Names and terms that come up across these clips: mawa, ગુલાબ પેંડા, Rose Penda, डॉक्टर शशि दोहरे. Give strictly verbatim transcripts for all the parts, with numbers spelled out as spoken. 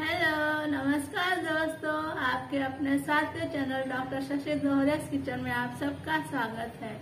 Hello नमस्कार दोस्तों, आपके अपने साथी चैनल डॉक्टर शशि दोहरे किचन में आप सबका स्वागत है।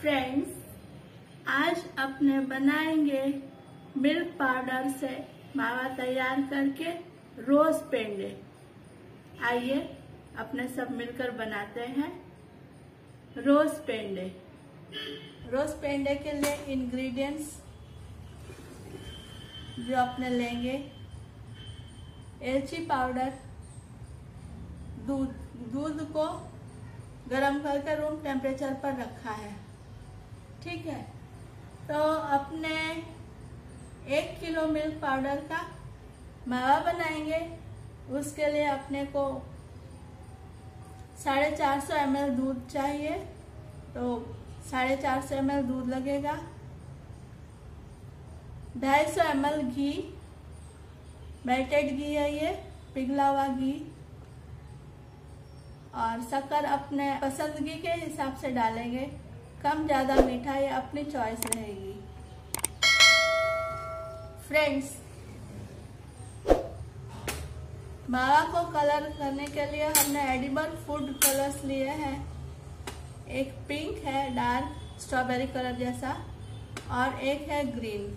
फ्रेंड्स, आज अपने बनाएंगे मिल्क पाउडर से मावा तैयार करके रोज पेंडे। आइए अपने सब मिलकर बनाते हैं रोज पेंडे। रोज पेंडे के लिए इंग्रेडिएंट्स जो अपने लेंगे इलायची पाउडर, दूध। दूध को गर्म करके रूम टेम्परेचर पर रखा है, ठीक है। तो अपने एक किलो मिल्क पाउडर का मावा बनाएंगे। उसके लिए अपने को साढ़े चार सौ एम एल दूध चाहिए, तो साढ़े चार सौ एम एल दूध लगेगा। ढाई सौ एम एल घी, मेल्टेड घी है ये, पिघला हुआ घी। और शक्कर अपने पसंदगी के हिसाब से डालेंगे, कम ज़्यादा मीठा ये अपनी चॉइस रहेगी। फ्रेंड्स, मावा को कलर करने के लिए हमने एडिबल फूड कलर्स लिए हैं। एक पिंक है, डार्क स्ट्रॉबेरी कलर जैसा, और एक है ग्रीन।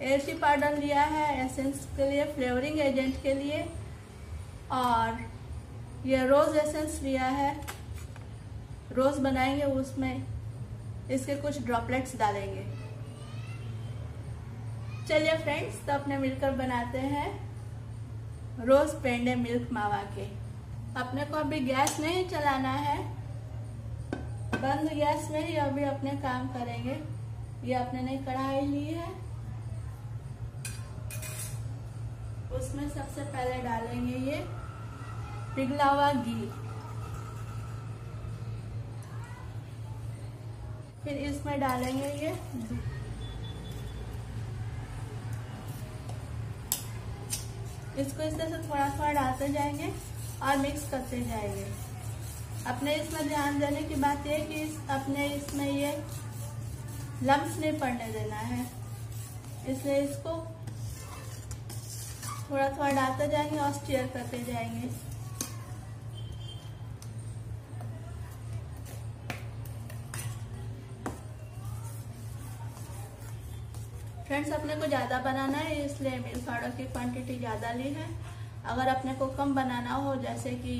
इलायची पाउडर लिया है एसेंस के लिए, फ्लेवरिंग एजेंट के लिए, और यह रोज़ एसेंस लिया है। रोज़ बनाएंगे, उसमें इसके कुछ ड्रॉपलेट्स डालेंगे। चलिए फ्रेंड्स, तो अपने मिलकर बनाते हैं रोज पेंडे मिल्क मावा के। अपने को अभी गैस नहीं चलाना है, बंद गैस में ही अभी अपने काम करेंगे। ये अपने ने कढ़ाई ली है, उसमें सबसे पहले डालेंगे ये पिघला हुआ घी, फिर इसमें डालेंगे ये दूध। इसको इस तरह से थोड़ा थोड़ा डालते जाएंगे और मिक्स करते जाएंगे। अपने इसमें ध्यान देने की बात यह कि इस, अपने इसमें ये लम्स नहीं पड़ने देना है, इसलिए इसको थोड़ा थोड़ा डालते जाएंगे और स्टीयर करते जाएंगे। फ्रेंड्स, अपने को ज़्यादा बनाना है, इसलिए मिल्क पाउडर की क्वांटिटी ज़्यादा ली है। अगर अपने को कम बनाना हो जैसे कि,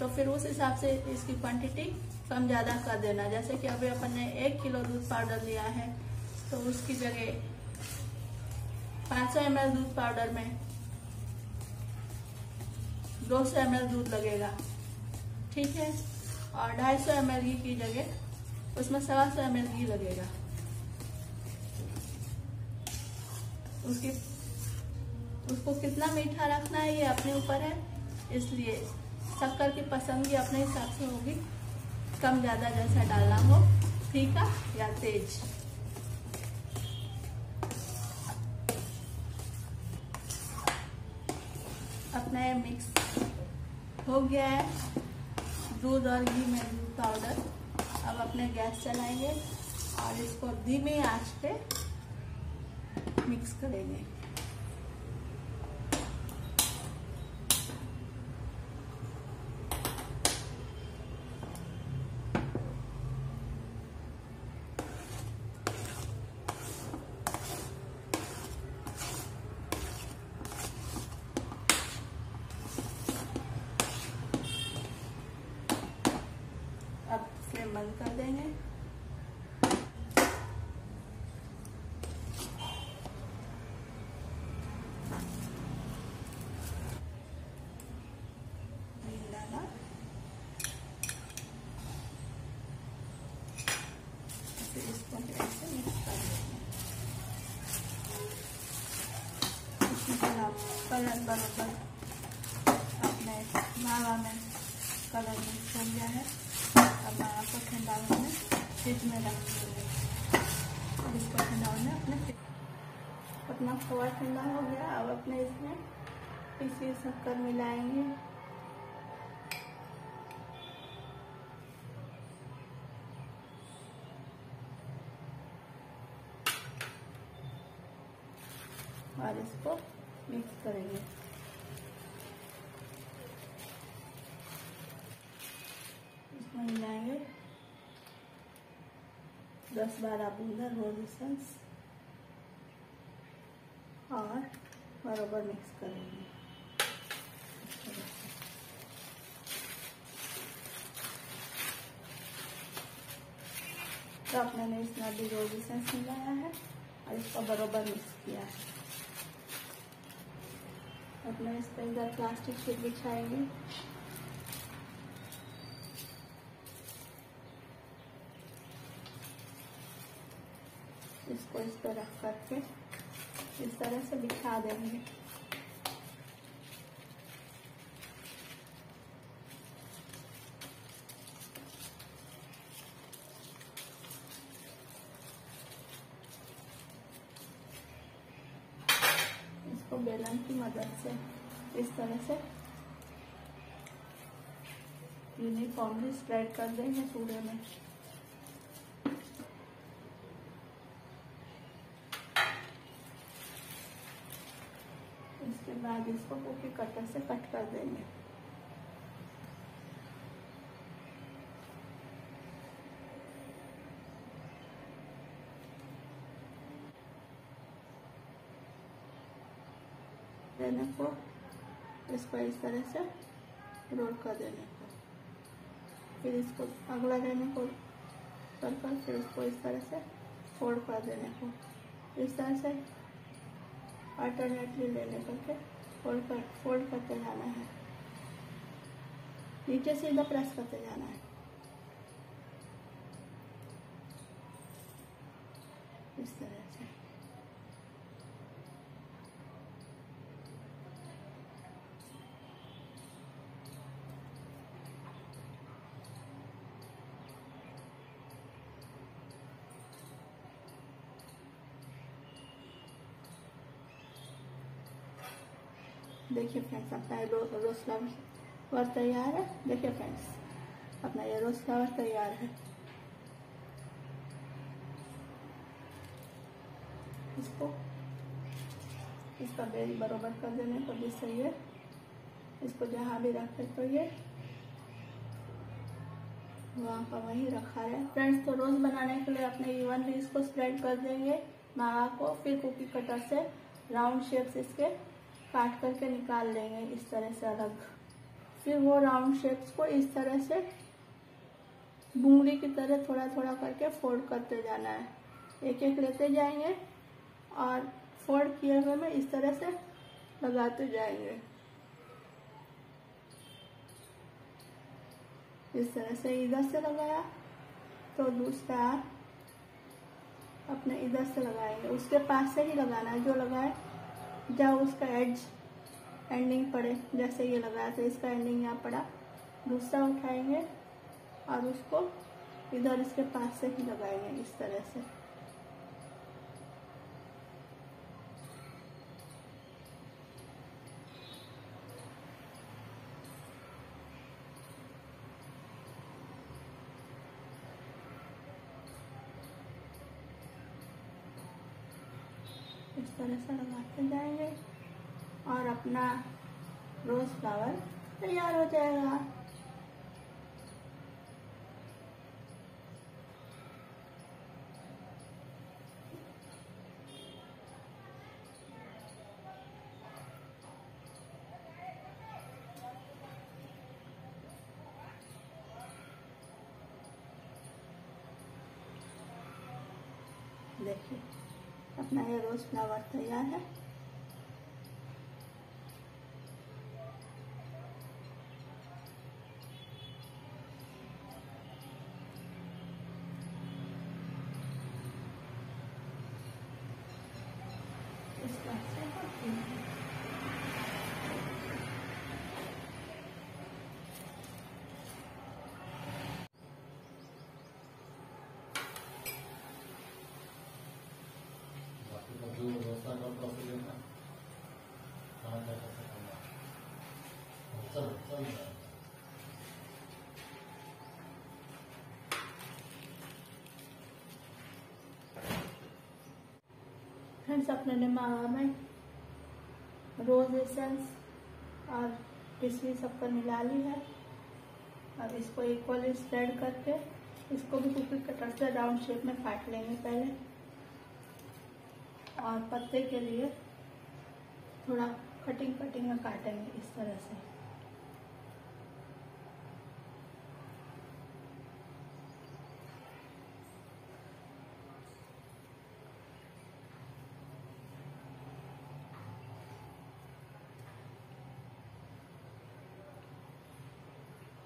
तो फिर उस हिसाब से इसकी क्वांटिटी कम ज़्यादा कर देना। जैसे कि अभी अपन ने एक किलो दूध पाउडर लिया है, तो उसकी जगह पाँच सौ एम एल दूध पाउडर में दो सौ एम एल दूध लगेगा, ठीक है। और ढाई सौ एम एल घी की जगह उसमें सवा सौ एम एल घी लगेगा। उसकी उसको कितना मीठा रखना है ये अपने ऊपर है, इसलिए शक्कर की पसंदगी अपने हिसाब से होगी, कम ज़्यादा जैसा डालना हो, फीका या तेज। अपना ये मिक्स हो गया है दूध और घी में दूध पाउडर। अब अपने गैस चलाएंगे और इसको धीमी आंच पे मिक्स करेंगे। अब फ्लेम बंद कर देंगे। कलर बराबर अपने मावा में कलर मिक्स हो गया है। अब मावा को ठंडा होने फ्रिज में रख देंगे। इसको ठंडा होने अपने अपना खोआ ठंडा हो गया। अब अपने इसमें पीसी शक्कर मिलाएंगे। और इसको मिक्स करेंगे। इसमें मिलाएंगे दस बारह बूंद रोज एसेंस और बराबर मिक्स करेंगे। तो अब मैंने इसमें अभी रोज एसेंस मिलाया है और इसको बराबर मिक्स किया है। अब मैं इस पर इधर प्लास्टिक शीट बिछाएंगे इसको इस पर रख करके इस तरह से बिछा देंगे। बेलन की मदद से इस तरह से यूनिफॉर्मली स्प्रेड कर देंगे पूरे में। इसके बाद इसको कुकी कटर से कट कर देंगे। देने को इसको इस तरह से रोल कर देने को, फिर इसको अगला देने को कर कर फिर इसको इस तरह से फोल्ड कर देने को, इस तरह से अल्टरनेटली लेने करके फोल्ड कर फोल्ड करते जाना है। नीचे सीधा प्रेस करते जाना है। इस तरह से देखिए फ्रेंड्स अपना ये रोज फ्लावर तैयार है। देखिए फ्रेंड्स अपना ये रोज फ्लावर तैयार है। इसको इसका बेल बराबर कर देने को जिससे ये इसको जहाँ भी रखे तो ये वहाँ पर वहीं रखा है। फ्रेंड्स तो रोज बनाने के लिए अपने इवनली इसको स्प्रेड कर देंगे मावा को, फिर कुकी कटर से राउंड शेप्स इसके काट करके निकाल लेंगे इस तरह से अलग। फिर वो राउंड शेप्स को इस तरह से बूंदी की तरह थोड़ा थोड़ा करके फोल्ड करते जाना है। एक एक लेते जाएंगे और फोल्ड किए हुए में इस तरह से लगाते जाएंगे। इस तरह से इधर से लगाया तो दूसरा अपने इधर से लगाएंगे, उसके पास से ही लगाना है। जो लगाए जब उसका एज एंडिंग पड़े, जैसे ये लगाया था इसका एंडिंग यहाँ पड़ा, दूसरा उठाएंगे और उसको इधर इसके पास से ही लगाएंगे इस तरह से। इस तरह से लगाते जाएंगे और अपना रोज फ्लावर तैयार हो जाएगा। देखिए अपना ये रोज फ्लावर तैयार है। इसका फ्रेंड्स अपने ने मावा में रोज एसेंस और किशमिश सबको मिला ली है। अब इसको इक्वल स्प्रेड करके इसको भी कुकी कटर से राउंड शेप में काट लेंगे पहले, और पत्ते के लिए थोड़ा कटिंग कटिंग में काटेंगे इस तरह से।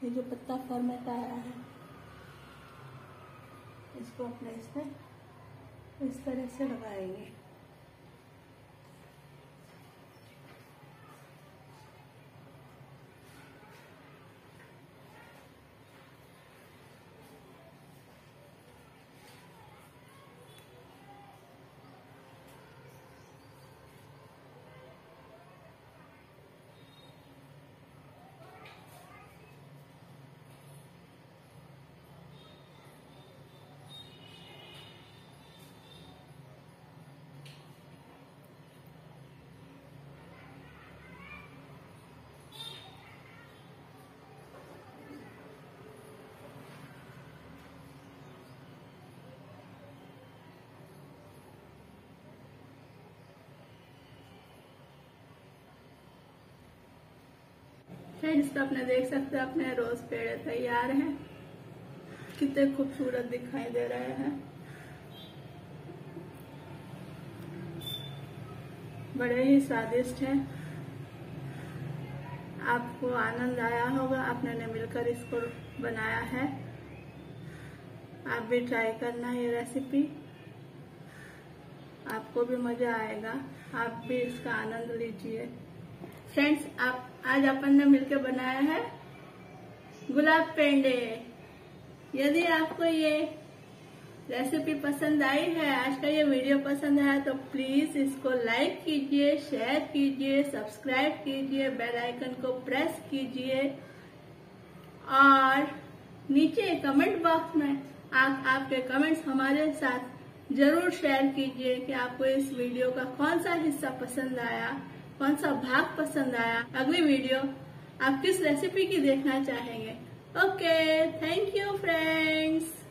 ये जो पत्ता फॉर्म में आया है इसको अपने इसमें इस तरह से लगाएंगे। फ्रेंड्स तो आपने देख सकते हैं अपने रोज पेड़ तैयार हैं, कितने खूबसूरत दिखाई दे रहे हैं। बड़े ही स्वादिष्ट हैं, आपको आनंद आया होगा। आपने ने मिलकर इसको बनाया है, आप भी ट्राई करना ये रेसिपी, आपको भी मजा आएगा, आप भी इसका आनंद लीजिए। फ्रेंड्स आप आज अपन ने मिलकर बनाया है गुलाब पेंडे। यदि आपको ये रेसिपी पसंद आई है, आज का ये वीडियो पसंद आया, तो प्लीज इसको लाइक कीजिए, शेयर कीजिए, सब्सक्राइब कीजिए, बेल आइकन को प्रेस कीजिए, और नीचे कमेंट बॉक्स में आप आपके कमेंट्स हमारे साथ जरूर शेयर कीजिए कि आपको इस वीडियो का कौन सा हिस्सा पसंद आया, कौन सा भाग पसंद आया, अगली वीडियो आप किस रेसिपी की देखना चाहेंगे। Okay, thank you friends.